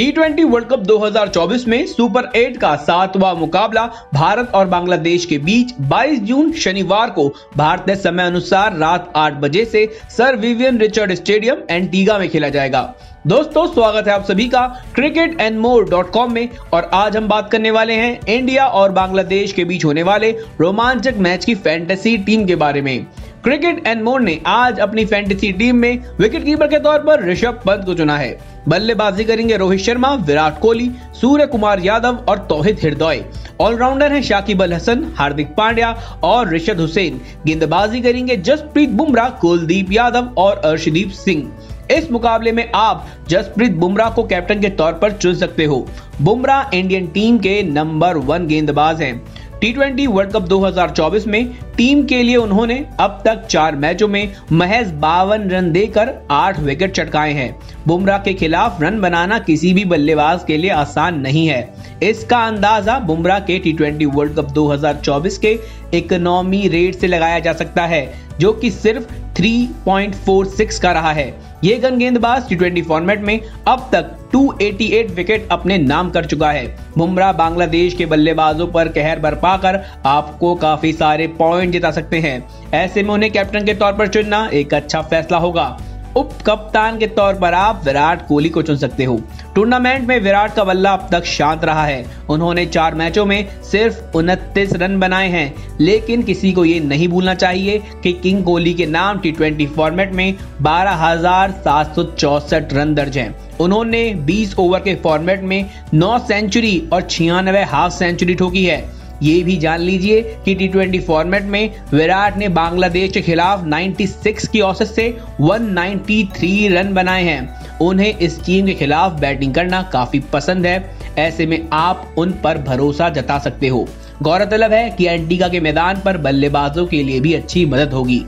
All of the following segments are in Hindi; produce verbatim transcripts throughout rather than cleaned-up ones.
टी ट्वेंटी वर्ल्ड कप दो हज़ार चौबीस में सुपर एट का सातवां मुकाबला भारत और बांग्लादेश के बीच बाईस जून शनिवार को भारतीय समय अनुसार रात आठ बजे से sir Vivian Richards stadium Antigua में खेला जाएगा। दोस्तों, स्वागत है आप सभी का cricket and more dot com में, और आज हम बात करने वाले हैं इंडिया और बांग्लादेश के बीच होने वाले रोमांचक मैच की फैंटेसी टीम के बारे में। क्रिकेट एंड मोर ने आज अपनी फैंटेसी टीम में विकेटकीपर के तौर पर ऋषभ पंत को चुना है। बल्लेबाजी करेंगे रोहित शर्मा, विराट कोहली, सूर्य कुमार यादव और तौहीद हृदय। ऑलराउंडर हैं शाकिब अल हसन, हार्दिक पांड्या और रिशद हुसैन। गेंदबाजी करेंगे जसप्रीत बुमराह, कुलदीप यादव और अर्शदीप सिंह। इस मुकाबले में आप जसप्रीत बुमराह को कैप्टन के तौर पर चुन सकते हो। बुमराह इंडियन टीम के नंबर वन गेंदबाज हैं। टी ट्वेंटी वर्ल्ड कप दो हज़ार चौबीस में टीम के लिए उन्होंने अब तक चार मैचों में महज बावन रन देकर आठ विकेट चटकाए हैं। बुमराह के खिलाफ रन बनाना किसी भी बल्लेबाज के लिए आसान नहीं है। इसका अंदाजा बुमराह के टी ट्वेंटी वर्ल्ड कप दो हज़ार चौबीस के इकोनॉमी रेट से लगाया जा सकता है, जो कि सिर्फ तीन पॉइंट चार छह का रहा है। ये गन गेंदबाज टी ट्वेंटी फॉर्मेट में अब तक दो सौ अठासी विकेट अपने नाम कर चुका है। बुमराह बांग्लादेश के बल्लेबाजों पर कहर बरपा कर आपको काफी सारे पॉइंट जिता सकते हैं। ऐसे में उन्हें कैप्टन के तौर पर चुनना एक अच्छा फैसला होगा। उप कप्तान के तौर पर आप विराट कोहली को चुन सकते हो। टूर्नामेंट में विराट का बल्ला अब तक शांत रहा है। उन्होंने चार मैचों में सिर्फ उनतीस रन बनाए हैं, लेकिन किसी को ये नहीं भूलना चाहिए कि किंग कोहली के नाम टी ट्वेंटी फॉर्मेट में बारह हजार सात सौ चौसठ रन दर्ज हैं। उन्होंने बीस ओवर के फॉर्मेट में नौ सेंचुरी और छियानवे हाफ सेंचुरी ठोकी है। ये भी जान लीजिए कि टी ट्वेंटी फॉर्मेट में विराट ने बांग्लादेश के खिलाफ छियानवे की औसत से एक सौ तिरानवे रन बनाए हैं। उन्हें इस टीम के खिलाफ बैटिंग करना काफी पसंद है। ऐसे में आप उन पर भरोसा जता सकते हो। गौरतलब है कि एंटीगा के मैदान पर बल्लेबाजों के लिए भी अच्छी मदद होगी।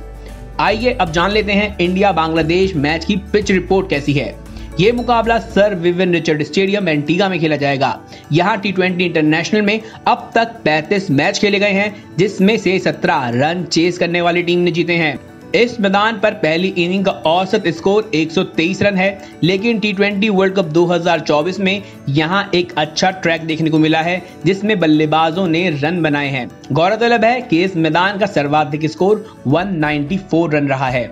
आइए अब जान लेते हैं इंडिया बांग्लादेश मैच की पिच रिपोर्ट कैसी है। ये मुकाबला sir Vivian Richards stadium Antigua में खेला जाएगा। यहाँ टी ट्वेंटी इंटरनेशनल में अब तक पैंतीस मैच खेले गए हैं, जिसमें से सत्रह रन चेस करने वाली टीम ने जीते हैं। इस मैदान पर पहली इनिंग का औसत स्कोर एक सौ तेईस रन है, लेकिन टी ट्वेंटी वर्ल्ड कप दो हज़ार चौबीस में यहां एक अच्छा ट्रैक देखने को मिला है, जिसमें बल्लेबाजों ने रन बनाए हैं। गौरतलब है कि इस मैदान का सर्वाधिक स्कोर एक सौ चौरानवे रन रहा है।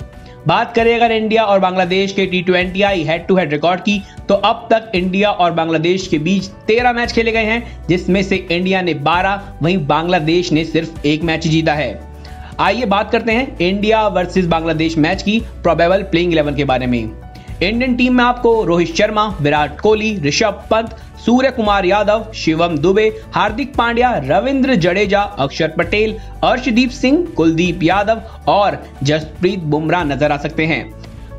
बात करें अगर इंडिया और बांग्लादेश के T twenty I head to head record की, तो अब तक इंडिया और बांग्लादेश के बीच तेरह मैच खेले गए हैं, जिसमें से इंडिया ने बारह, वहीं बांग्लादेश ने सिर्फ एक मैच जीता है। आइए बात करते हैं इंडिया वर्सेस बांग्लादेश मैच की प्रोबेबल प्लेइंग इलेवन के बारे में। इंडियन टीम में आपको रोहित शर्मा, विराट कोहली, ऋषभ पंत, सूर्य कुमार यादव, शिवम दुबे, हार्दिक पांड्या, रविंद्र जडेजा, अक्षर पटेल, अर्शदीप सिंह, कुलदीप यादव और जसप्रीत बुमराह नजर आ सकते हैं।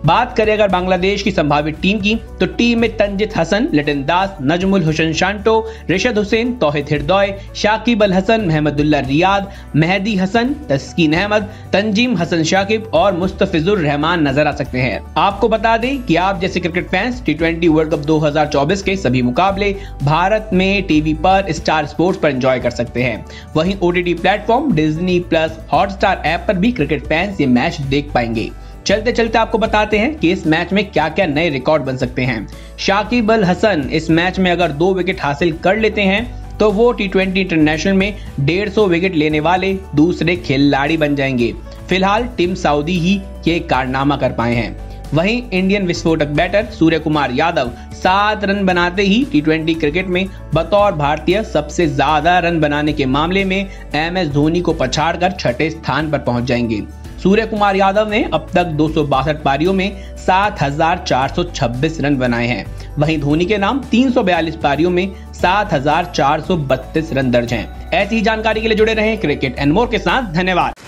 बात करें अगर बांग्लादेश की संभावित टीम की, तो टीम में तंजित हसन, लिटन दास, नजमुल हुसैन शांटो, रिशद हुसैन, तौहीद हृदय, शाकिब अल हसन, महमदुल्ला रियाद, मेहदी हसन, तस्कीन अहमद, तंजीम हसन शाकिब और मुस्तफिजुर रहमान नजर आ सकते हैं। आपको बता दें कि आप जैसे cricket fans T twenty world cup दो हज़ार चौबीस के सभी मुकाबले भारत में टीवी पर स्टार स्पोर्ट पर एंजॉय कर सकते हैं। वहीं OTT platform Disney plus Hotstar app पर भी क्रिकेट फैंस ये मैच देख पाएंगे। चलते चलते आपको बताते हैं कि इस मैच में क्या क्या नए रिकॉर्ड बन सकते हैं। शाकिब अल हसन इस मैच में अगर दो विकेट हासिल कर लेते हैं, तो वो टी ट्वेंटी इंटरनेशनल में एक सौ पचास विकेट लेने वाले दूसरे खिलाड़ी बन जाएंगे। फिलहाल टीम सऊदी ही ये कारनामा कर पाए हैं। वहीं इंडियन विस्फोटक बैटर सूर्य कुमार यादव सात रन बनाते ही टी ट्वेंटी क्रिकेट में बतौर भारतीय सबसे ज्यादा रन बनाने के मामले में एम एस धोनी को पछाड़ कर छठे स्थान पर पहुंच जाएंगे। सूर्य कुमार यादव ने अब तक दो सौ बासठ पारियों में सात हज़ार चार सौ छब्बीस रन बनाए हैं। वहीं धोनी के नाम तीन सौ बयालीस पारियों में सात हज़ार चार सौ बत्तीस रन दर्ज हैं। ऐसी जानकारी के लिए जुड़े रहें क्रिकेट एंड मोर के साथ। धन्यवाद।